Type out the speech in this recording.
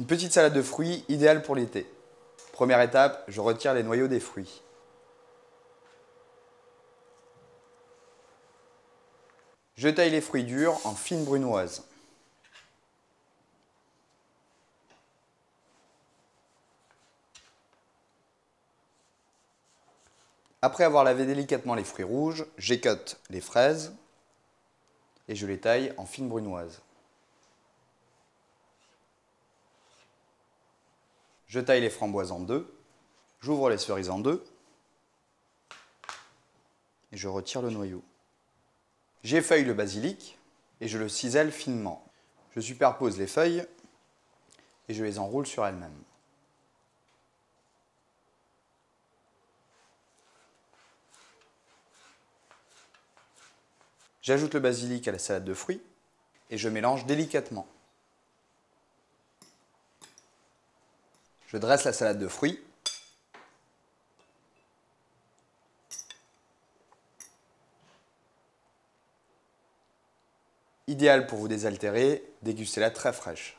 Une petite salade de fruits idéale pour l'été. Première étape, je retire les noyaux des fruits. Je taille les fruits durs en fines brunoises. Après avoir lavé délicatement les fruits rouges, j'écote les fraises et je les taille en fines brunoises. Je taille les framboises en deux, j'ouvre les cerises en deux et je retire le noyau. J'effeuille le basilic et je le cisèle finement. Je superpose les feuilles et je les enroule sur elles-mêmes. J'ajoute le basilic à la salade de fruits et je mélange délicatement. Je dresse la salade de fruits. Idéal pour vous désaltérer, dégustez-la très fraîche.